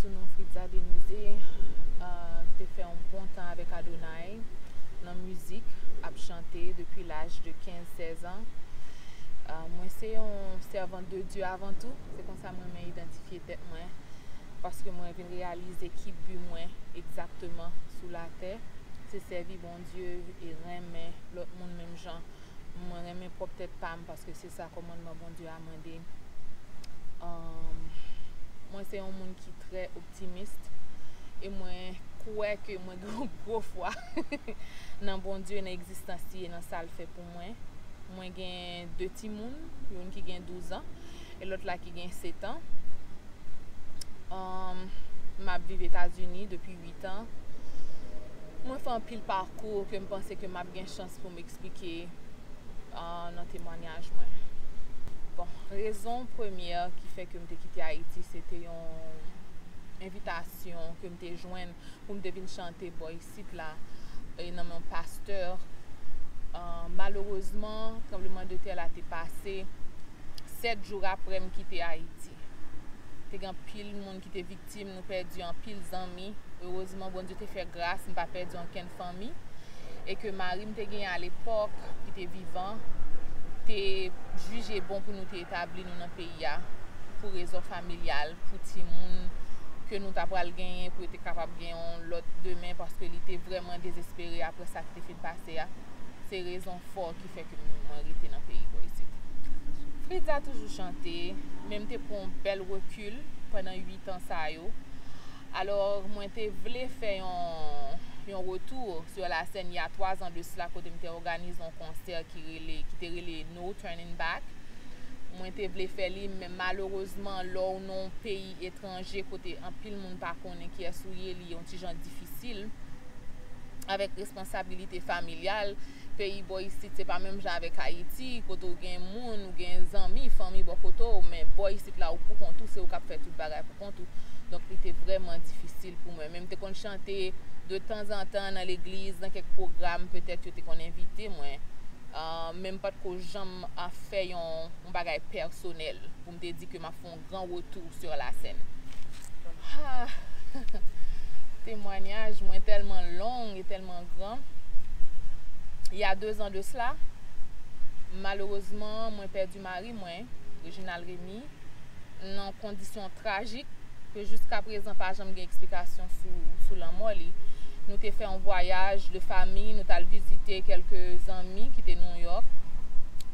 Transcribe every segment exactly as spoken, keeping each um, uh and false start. sous nom Fritza Denize. Euh, j'ai fait un bon temps avec Adonaï dans la musique, à chanter depuis l'âge de quinze seize ans. Euh, moi, c'est un servant de Dieu avant tout. C'est comme ça que je m'identifié tête moi, parce que moi, je réalise qui but moi exactement sous la terre. C'est servir bon Dieu et aimer l'autre monde même gens. Moi, j'aime propre tête pas parce que c'est ça commandement bon Dieu a demandé. Um, moi, c'est un monde qui est très optimiste et moi, je crois que moi, j'ai gros foi dans bon Dieu, dans l'existence et dans ça le fait pour moi. Moi, j'ai deux petits monde, une qui a douze ans et l'autre là qui a sept ans. Um, je vis aux États-Unis depuis huit ans. Moi, je fais un pile parcours que je pensais que j'ai une chance pour m'expliquer dans le témoignage. Moi. Bon, raison première qui fait que je suis quitté Haïti, c'était une invitation que je me suis jointe pour me deviner chanter Boy Sitla et dans mon pasteur. Euh, malheureusement, le tremblement de terre a été passé sept jours après me quitter Haïti. Il y a pile de monde qui était victime, nous perdu en pile d'amis. Heureusement, bon Dieu t'a fait grâce, nous pas perdu en aucune famille. Et que Marie m'était gagné à l'époque, qui était vivant, t'es jugé bon pour nous établir dans le pays pour raison familiale, pour tout le monde que nous t'avons gagné pour être capable de gagner l'autre demain parce qu'il était vraiment désespéré après ça qui t'est fait passer. C'est raison forte qui fait que nous arrêté dans le pays. Fritza a toujours chanté, même pour un bel recul pendant huit ans. Ça yo. Alors, moi, je voulais faire un, un retour sur la scène il y a trois ans de cela, quand j'ai organisé un concert qui était relé No Turning Back. Moi, je voulais faire ça, mais malheureusement, là où non pays étranger, côté un pile monde par contre qui est souillé, il y a un petit genre difficile. Avec responsabilité familiale, pays Boy Sitla, c'est pas même genre avec Haïti, quand on gagne monde, ou gagne amis, famille bokoto, mais Boy Sitla là où pour qu'on tout, c'est au cap fait tout bagarre pour qu'on tout. Donc c'était vraiment difficile pour moi. Même quand je chantais de temps en temps dans l'église, dans quelques programmes, peut-être que qu'on invité moi, euh, même pas que j'aime à faire un bagage personnel pour me dire que m'a fait un grand retour sur la scène. Ah. Témoignage moi tellement long et tellement grand. Il y a deux ans de cela, malheureusement, moi perdu mari moi, Reginald Rémi, dans conditions tragiques que jusqu'à présent pas jamais d'explication sous sous la mort. Nous t'ai fait un voyage de famille, nous t'ai visité quelques amis qui étaient à New York,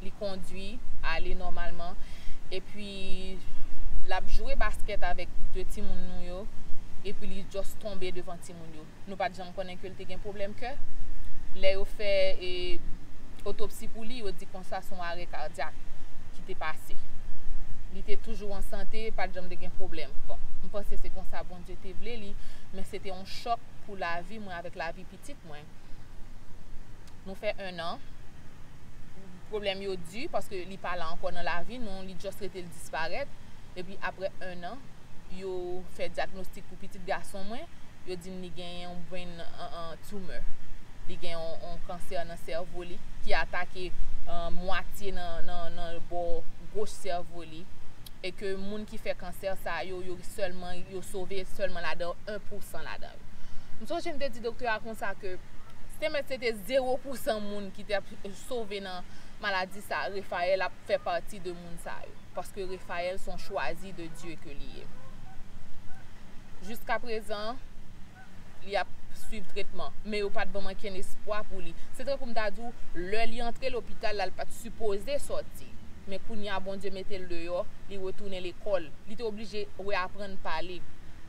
les conduit à aller normalement et puis l'a joué basket avec deux petits monde New York. Et puis il est juste tombé devant Timounio. Nous ne connaissons pas qu'il y a un problème de cœur. Ils ont fait une autopsie pour lui, ils ont dit que c'est son arrêt cardiaque qui était passé. Il était toujours en santé, pas de problème. Bon, je pense que c'est comme ça, bon Dieu, voulait, mais c'était un choc pour la vie, moi, avec la vie petite. Moi. Nous fait un an. Le problème est dû parce qu'il n'est pas là encore dans la vie, non, il a juste été disparaître. Et puis après un an, yo fait diagnostic pour petit garçon moi, yo dit ni gagne un brain un tumeur. Li gagne un cancer dans cerveau li qui attaqué euh, moitié dans dans dans bord gauche cerveau li et que moun qui fait cancer ça yo yo seulement yo sauvé seulement là-dedans un pour cent là-dedans. Moi je me dis docteur a comme ça que c'était zéro pour cent moun qui t'a sauvé dans maladie ça. Raphaël a fait partie de moun ça parce que Raphaël sont choisis de Dieu que lié. Jusqu'à présent, il a suivi le traitement, mais il n'y a pas de bon espoir pour lui. C'est très comme d'adou, le lit entré l'hôpital, il n'a pas supposé sortir. Mais quand il a bon Dieu mettait le dehors, il retournait à l'école. Il était obligé de apprendre à parler,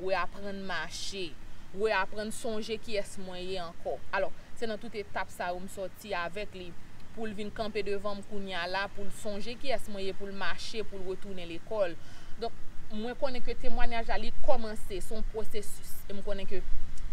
de apprendre à marcher, de apprendre à songer qui est ce moyen encore. Alors, c'est dans toute étape ça où je sorti avec lui pour venir camper devant moi, pour songer qui est ce moyen, pour marcher, pour retourner à l'école. Donc, moi, je connais que le témoignage a commencé son processus. Et je connais que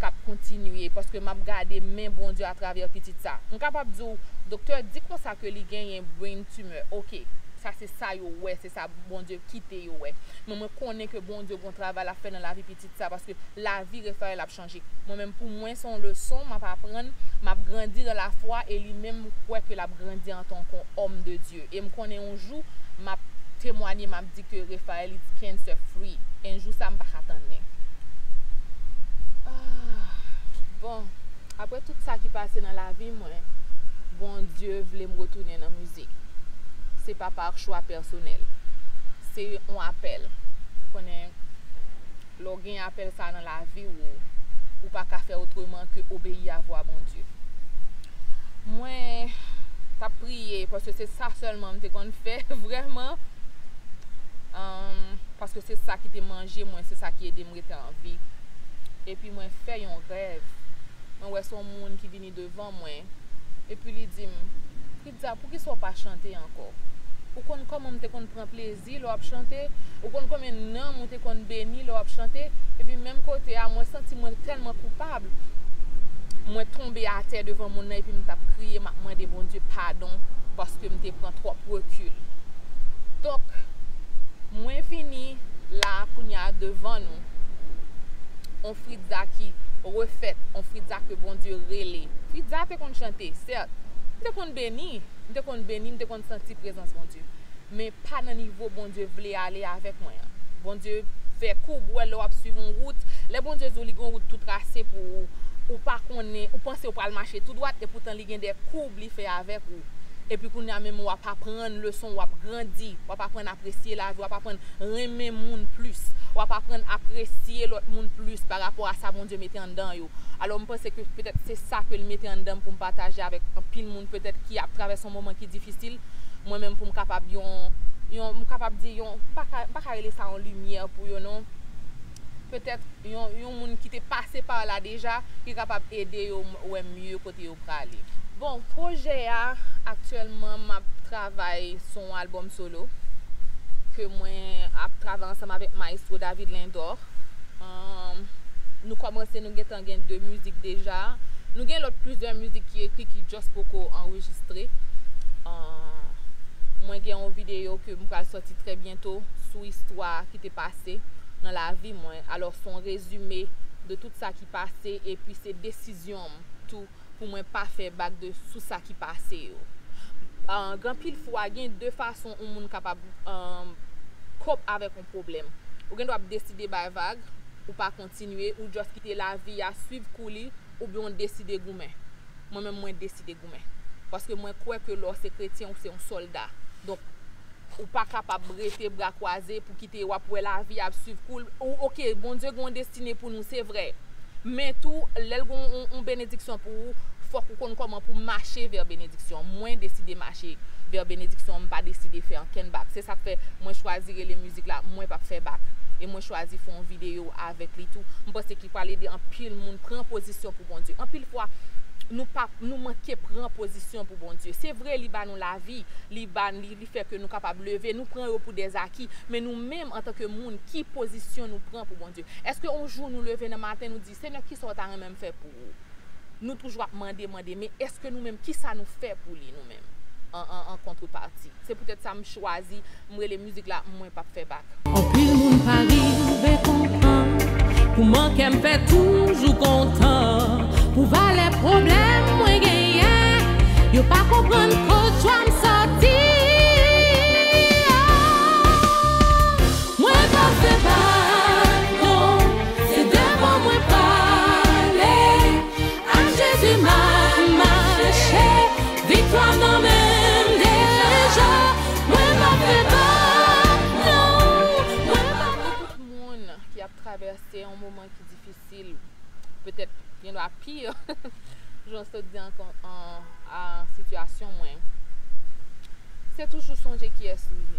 ça continue parce que je regarde mes bon Dieu à travers petit ça. Je suis capable de dire, docteur, dis comme ça que les gens ont brain tumeur. Ok, ça c'est ça, ouais, c'est ça, bon Dieu, quittez, ouais. Mais je connais que bon Dieu, bon travail à faire dans la vie petite ça parce que la vie Raphaël a changé. Moi-même, pour moi, son leçon, je vais apprendre, je vais grandir dans la foi et lui-même, je crois que je vais grandir en tant qu'homme de Dieu. Et je connais un jour, je témoigner m'a dit que Raphaël est cancer free. Un jour ça m'a pas attendu. Après tout ça qui passe dans la vie, moi, bon Dieu voulait me retourner dans la musique. Ce n'est pas par choix personnel. C'est un appel. Vous connaissez, l'organe appelle ça dans la vie ou, ou pas qu'à faire autrement que obéir à voix bon Dieu. Moi, t'as prié parce que c'est ça seulement qu'on fait vraiment. Um, parce que c'est ça qui t'a mangé, moi, c'est ça qui aide me rester en vie. Et puis moi, fais un rêve. Moi, ouais, son monde qui vient devant moi. Et puis il dit, Fritza, pour qu'ils soient pas chantés encore. Ou qu'on comment on te prend plaisir, l'on a chanté. Ou qu'on combien non on te qu'on béni, l'on a chanté. Et puis même côté, à moi senti moi tellement coupable. Moi tombé à terre devant mon nez et puis me t'a crié, m'a demandé bon Dieu pardon parce que me te prend trop recul. Donc moi fini là kounya devant nous. On Fritza qui refait, on Fritza que bon Dieu relé. Fritza peut qu'on chanter, certes. Nous devons bénir, nous devons bénir, nous devons sentir présence bon Dieu. Mais pas dans le niveau bon Dieu voulait aller avec moi. Bon Dieu fait courbe ou elle a suivi une route. Les bon Dieu ont une route tout tracée pour ou pas qu'on est, ou penser ou pas le marché tout droit et pourtant il y a des courbes qui fait avec vous. Et puis qu'on a même ou pas prendre leçon, ou pas grandir, ou pas prendre apprécier la vie, ou pas prendre aimer monde plus, ou pas prendre apprécier l'autre monde plus par rapport à ça bon Dieu mettait en dedans yo. Alors je pense que peut-être c'est ça que le mettait en dedans pour me partager avec un pile monde peut-être qui a traversé un moment qui est difficile. Moi même pour me capable yon yon capable dire yon pas pas laisser ça en lumière pour yon non. Peut-être yon yon monde qui était passé par là déjà qui est capable aider yo ou mieux côté yo pour aller. Bon, projet a actuellement m'a travaille son album solo que moi a travaillé ensemble avec maestro David Lindor. Um, nous commençons nous gagne deux musiques déjà. Nous gagne l'autre plusieurs musiques qui écrit qui just beaucoup enregistré. Um, moi gagne une vidéo que nous va sortir très bientôt sur histoire qui t'est passée dans la vie moi. Alors son résumé de tout ça qui passé et puis ses décisions tout pour moi pas faire bac de sous ça qui passait. En grand pile fois il y a deux façons où monde capable euh cope avec un problème. Ou bien doit décider by vague ou pas continuer ou juste quitter la vie à suivre couler ou bien décider goumen. Moi même moi décider goumen parce que moi crois que l'or c'est chrétien ou c'est un soldat. Donc ou pas capable rester bras croisés pour quitter ou pour la vie à suivre couler. OK, bon Dieu gon destiné pour nous, c'est vrai. Mais tout, l'elgon une bénédiction pour vous, faut qu'on comment pour marcher vers bénédiction. Moins décider marcher vers bénédiction, pas décider faire un bac. C'est ça fait moi choisir les musiques là, moi pas faire bac et moi choisir faire une vidéo avec lui tout. Je pense qu'il faut aider en pile monde prendre position pour bon Dieu. En pile fois nous pas nous manquer prendre position pour bon Dieu. C'est vrai li ba nous la vie, li ba li, li fait que nous capable lever, nous prend pour des acquis, mais nous mêmes en tant que monde qui position nous prend pour bon Dieu. Est-ce que un jour nous lever le matin nous dit Seigneur qui sont en même fait pour vous? Nous toujours demander demander mais est-ce que nous-mêmes qui ça nous fait pour lui nous-mêmes en, en, en contrepartie? C'est peut-être ça me choisi, moi les musiques là moi pas faire bac. En plus monde Paris comprendre pour moi qu'elle me fait toujours content. Pour voir les problèmes, moi gagné, je pas comprendre que toi me sortir. Moi pas fait pas, non, c'est devant moi parler. À Jésus m'a marché, victoire non même déjà. Moi pas fait pas, non, moi pas. Tout le monde qui a traversé un moment qui est difficile, peut-être. Il y a pire, j'en suis en, en, en situation moins. C'est toujours songer qui est souillé.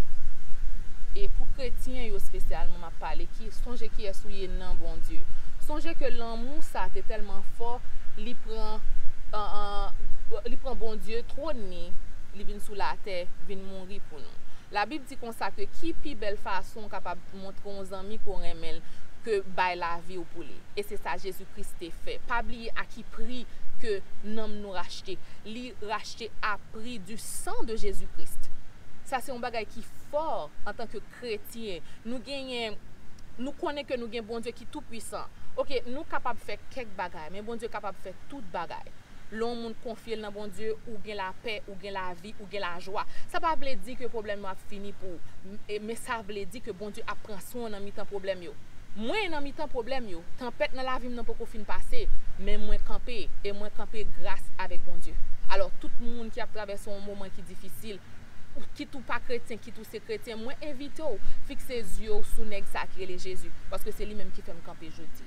Et pour chrétiens, spécialement, m'a parlé qui songer qui est souillé, non, bon Dieu. Songer que l'amour, ça, t'es tellement fort, il prend, euh, euh, prend, bon Dieu, trop de nez, il vient sous la terre, il vient mourir pour nous. La Bible dit qu'on sait que qui plus belle façon capable de montrer aux amis qu'on aime que bail la vie au poulet. Et c'est ça Jésus-Christ a fait. Pas oublier à qui prie que nous nous racheter. Lui racheter à prix du sang de Jésus-Christ. Ça c'est un bagage qui est fort en tant que chrétien. Nous gagnons, nous connaissons que nous gagnons bon Dieu qui est tout puissant. OK, nous capable de faire quelques bagages, mais bon Dieu capable de faire toutes bagages. L'on monde confie dans bon Dieu ou gagne la paix, ou gagne la vie, ou gagne la joie. Ça pas veut dire que problème a fini pour, mais ça veut dire que bon Dieu a pris soin dans mi-temps problème yo. Moi, je n'ai pas de problème. Tempête dans la vie, je n'ai pas de passer. Mais moi, camper et moi, camper grâce avec bon Dieu. Alors, tout le monde qui a traversé un moment qui est difficile, ou qui tout pas chrétien, qui tout c'est chrétien, moi, invite vous fixez les yeux sous nègre sacré les Jésus. Parce que c'est lui-même qui fait me camper jeudi.